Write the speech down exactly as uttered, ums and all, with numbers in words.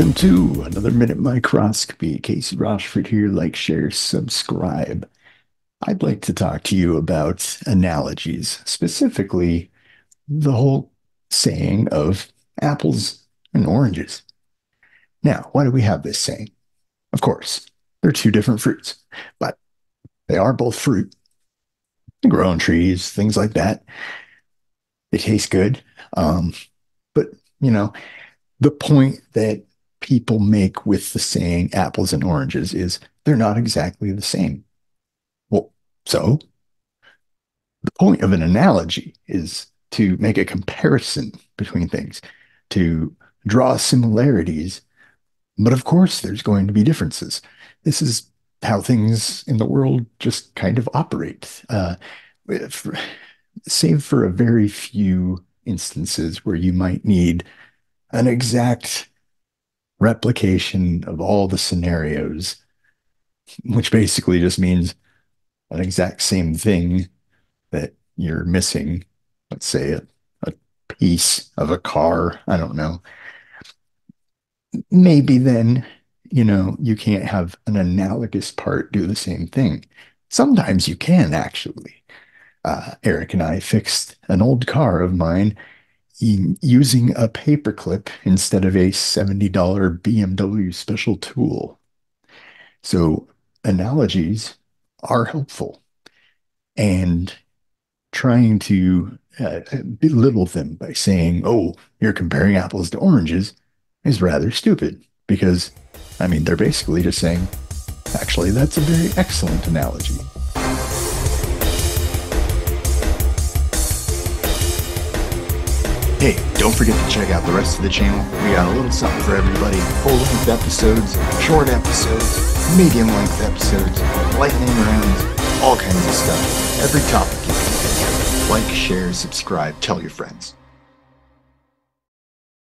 Welcome to another Minute Microscopy. Casey Rochford here. Like, share, subscribe. I'd like to talk to you about analogies, specifically the whole saying of apples and oranges. Now, why do we have this saying? Of course, they're two different fruits, but they are both fruit. They grow on trees, things like that. They taste good, um, but, you know, the point that people make with the saying apples and oranges is they're not exactly the same. Well, so the point of an analogy is to make a comparison between things, to draw similarities, but of course there's going to be differences. This is how things in the world just kind of operate, uh, for, save for a very few instances where you might need an exact replication of all the scenarios, which basically just means an exact same thing that you're missing. Let's say a, a piece of a car, I don't know. Maybe then, you know, you can't have an analogous part do the same thing. Sometimes you can, actually. Uh, Eric and I fixed an old car of mine using a paperclip instead of a seventy dollar B M W special tool. So analogies are helpful, and trying to uh, belittle them by saying, oh, you're comparing apples to oranges, is rather stupid, because, I mean, they're basically just saying, actually, that's a very excellent analogy. Hey, don't forget to check out the rest of the channel. We got a little something for everybody. Full-length episodes, short episodes, medium-length episodes, lightning rounds, all kinds of stuff. Every topic you can think of. Like, share, subscribe, tell your friends.